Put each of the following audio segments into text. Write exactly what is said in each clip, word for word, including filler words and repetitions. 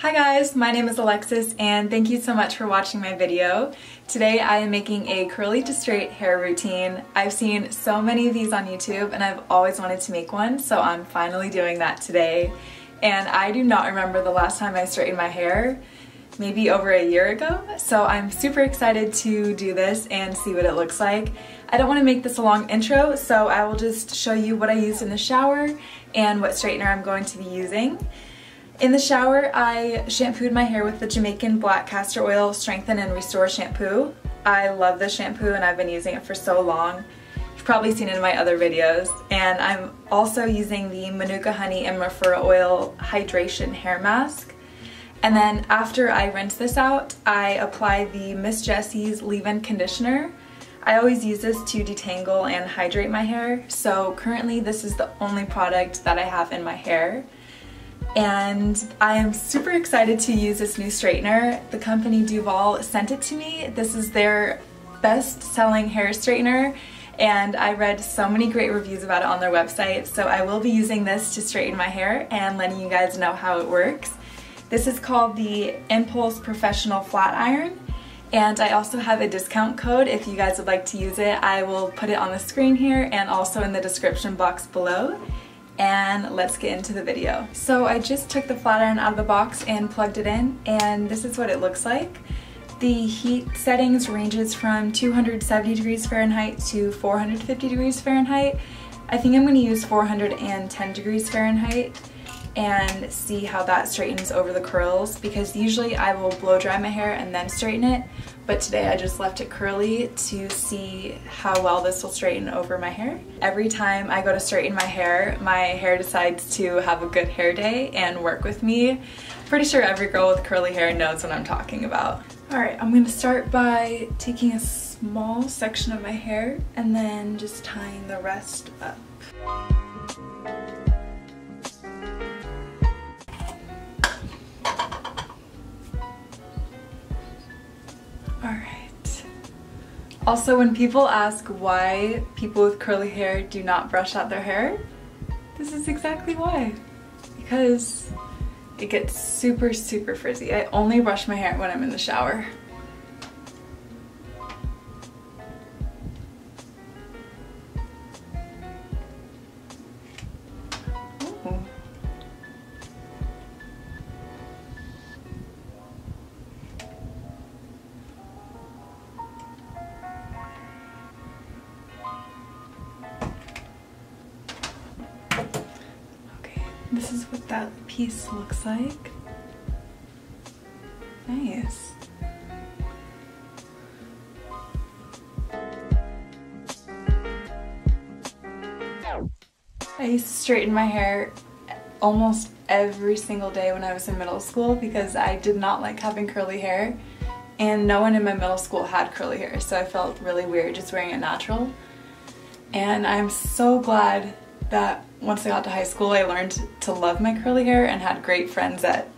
Hi guys, my name is Alexis and thank you so much for watching my video. Today I am making a curly to straight hair routine. I've seen so many of these on YouTube and I've always wanted to make one, so I'm finally doing that today. And I do not remember the last time I straightened my hair, maybe over a year ago, so I'm super excited to do this and see what it looks like. I don't want to make this a long intro, so I will just show you what I used in the shower and what straightener I'm going to be using. In the shower, I shampooed my hair with the Jamaican Black Castor Oil Strengthen and Restore Shampoo. I love this shampoo and I've been using it for so long. You've probably seen it in my other videos. And I'm also using the Manuka Honey and Marula Oil Hydration Hair Mask. And then after I rinse this out, I apply the Miss Jessie's Leave-In Conditioner. I always use this to detangle and hydrate my hair, so currently this is the only product that I have in my hair. And I am super excited to use this new straightener. The company Duvolle sent it to me. This is their best-selling hair straightener, and I read so many great reviews about it on their website, so I will be using this to straighten my hair and letting you guys know how it works. This is called the Impulse Professional Flat Iron, and I also have a discount code if you guys would like to use it. I will put it on the screen here and also in the description box below. And let's get into the video. So I just took the flat iron out of the box and plugged it in, and this is what it looks like. The heat settings ranges from two hundred seventy degrees Fahrenheit to four hundred fifty degrees Fahrenheit. I think I'm going to use four hundred ten degrees Fahrenheit and see how that straightens over the curls, because usually I will blow dry my hair and then straighten it, but today I just left it curly to see how well this will straighten over my hair. Every time I go to straighten my hair, my hair decides to have a good hair day and work with me. Pretty sure every girl with curly hair knows what I'm talking about. Alright, I'm gonna start by taking a small section of my hair and then just tying the rest up. Alright. Also, when people ask why people with curly hair do not brush out their hair, this is exactly why. Because it gets super, super frizzy. I only brush my hair when I'm in the shower. This is what that piece looks like. Nice. I used to straighten my hair almost every single day when I was in middle school because I did not like having curly hair, and no one in my middle school had curly hair, so I felt really weird just wearing it natural. And I'm so glad that once I got to high school, I learned to love my curly hair and had great friends that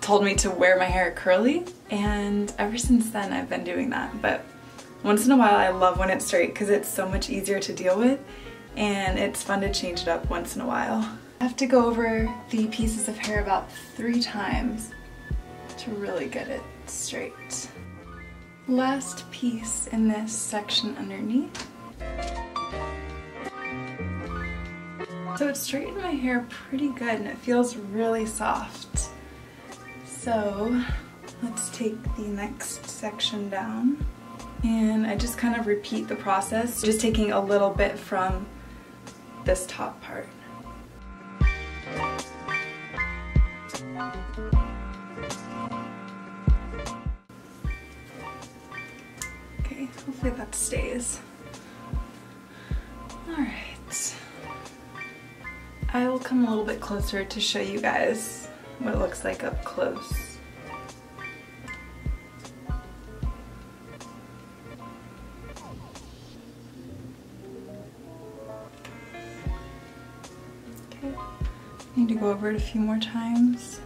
told me to wear my hair curly, and ever since then I've been doing that. But once in a while I love when it's straight because it's so much easier to deal with, and it's fun to change it up once in a while. I have to go over the pieces of hair about three times to really get it straight. Last piece in this section underneath. So it straightened my hair pretty good and it feels really soft. So let's take the next section down. And I just kind of repeat the process, just taking a little bit from this top part. Okay, hopefully that stays. Alright. I will come a little bit closer to show you guys what it looks like up close. Okay, need to go over it a few more times.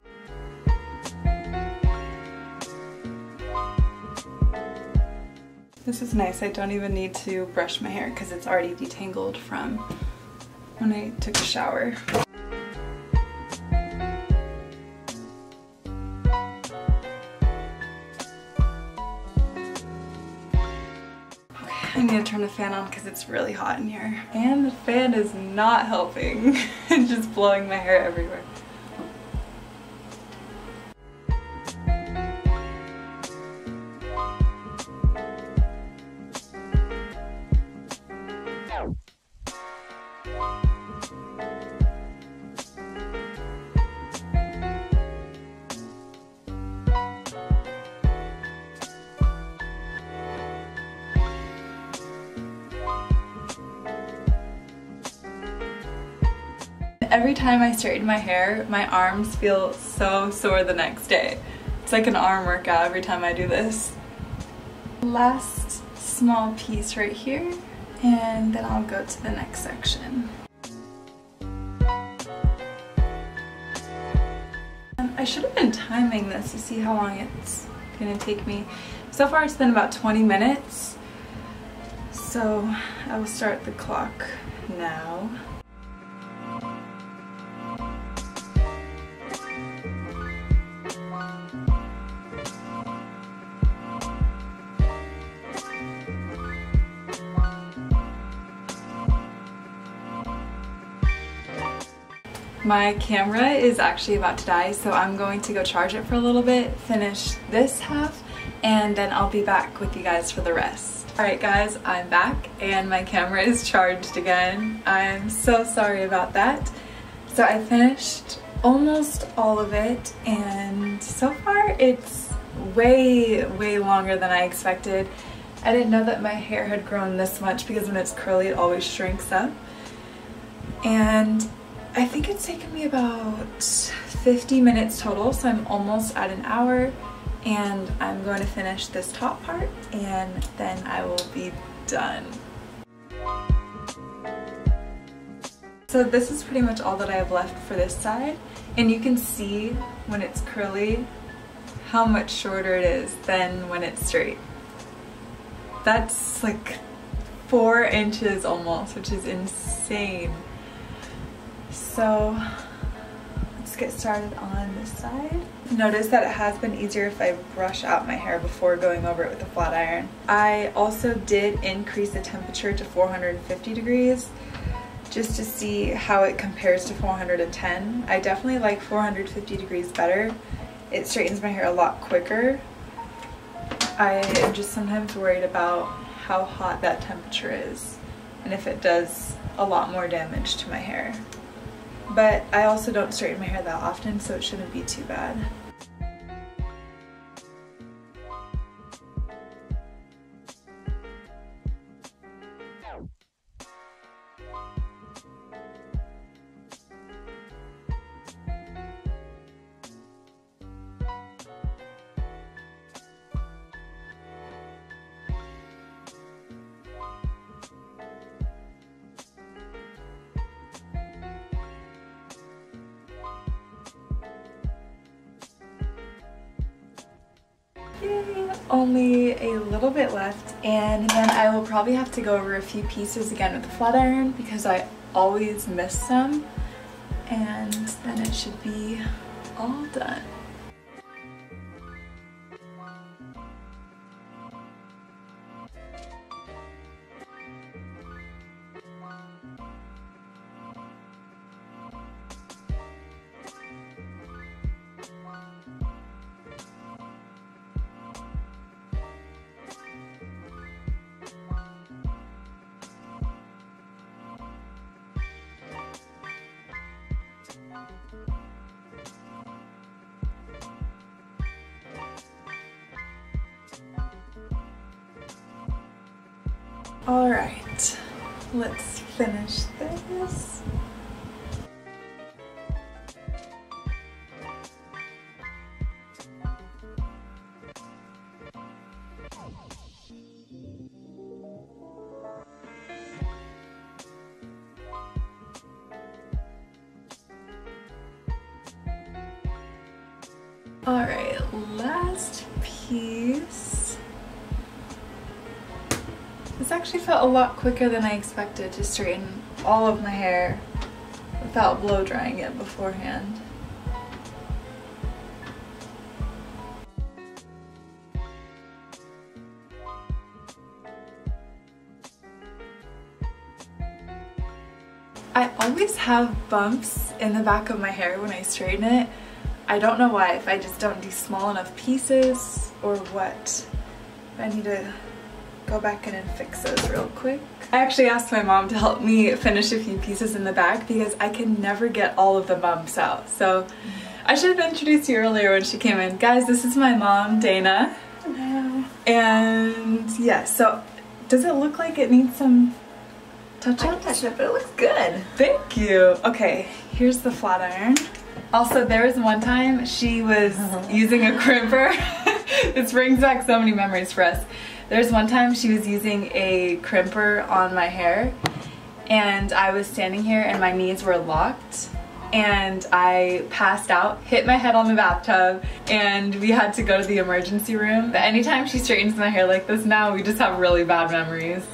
This is nice, I don't even need to brush my hair because it's already detangled from when I took a shower. I need to turn the fan on because it's really hot in here. And the fan is not helping. It's just blowing my hair everywhere. Every time I straighten my hair, my arms feel so sore the next day. It's like an arm workout every time I do this. Last small piece right here, and then I'll go to the next section. I should have been timing this to see how long it's gonna take me. So far it's been about twenty minutes, so I will start the clock now. My camera is actually about to die, so I'm going to go charge it for a little bit, finish this half, and then I'll be back with you guys for the rest. Alright guys, I'm back and my camera is charged again. I'm so sorry about that. So I finished almost all of it, and so far it's way, way longer than I expected. I didn't know that my hair had grown this much because when it's curly it always shrinks up. And I think it's taken me about fifty minutes total, so I'm almost at an hour, and I'm going to finish this top part and then I will be done. So this is pretty much all that I have left for this side, and you can see when it's curly how much shorter it is than when it's straight. That's like four inches almost, which is insane. So let's get started on this side. Notice that it has been easier if I brush out my hair before going over it with a flat iron. I also did increase the temperature to four hundred fifty degrees just to see how it compares to four hundred ten. I definitely like four hundred fifty degrees better. It straightens my hair a lot quicker. I am just sometimes worried about how hot that temperature is and if it does a lot more damage to my hair. But I also don't straighten my hair that often, so it shouldn't be too bad. Only a little bit left, and then I will probably have to go over a few pieces again with the flat iron because I always miss some, and then it should be all done. Alright, let's finish this. Alright, last piece. This actually felt a lot quicker than I expected to straighten all of my hair without blow drying it beforehand. I always have bumps in the back of my hair when I straighten it. I don't know why, if I just don't do small enough pieces or what. I need to go back in and fix those real quick. I actually asked my mom to help me finish a few pieces in the back because I can never get all of the bumps out. So I should have introduced you earlier when she came in. Guys, this is my mom, Dana. Hello. And yeah, so does it look like it needs some touch-up? Touch-up, but it looks good. Thank you. Okay, here's the flat iron. Also, there was one time she was using a crimper. This brings back so many memories for us. There's one time she was using a crimper on my hair, and I was standing here and my knees were locked, and I passed out, hit my head on the bathtub, and we had to go to the emergency room. But anytime she straightens my hair like this now, we just have really bad memories.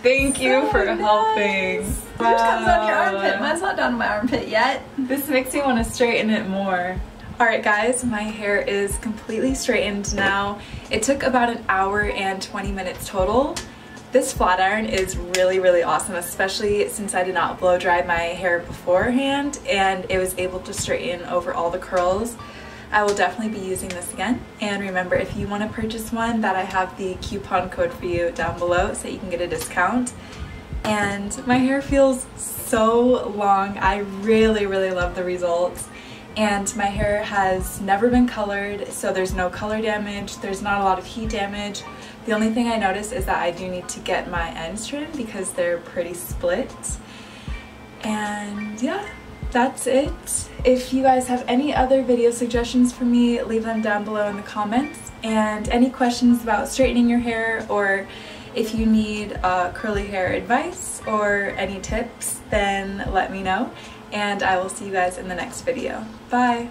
Thank you so for nice. helping. Wow. Yours comes on your armpit. Mine's not down to my armpit yet. This makes me want to straighten it more. Alright guys, my hair is completely straightened now. It took about an hour and twenty minutes total. This flat iron is really, really awesome, especially since I did not blow dry my hair beforehand and it was able to straighten over all the curls. I will definitely be using this again. And remember, if you want to purchase one, that I have the coupon code for you down below so that you can get a discount. And my hair feels so long. I really, really love the results. And my hair has never been colored, so there's no color damage. There's not a lot of heat damage. The only thing I notice is that I do need to get my ends trimmed because they're pretty split. And yeah. That's it. If you guys have any other video suggestions for me, leave them down below in the comments. And any questions about straightening your hair, or if you need uh, curly hair advice or any tips, then let me know. And I will see you guys in the next video. Bye!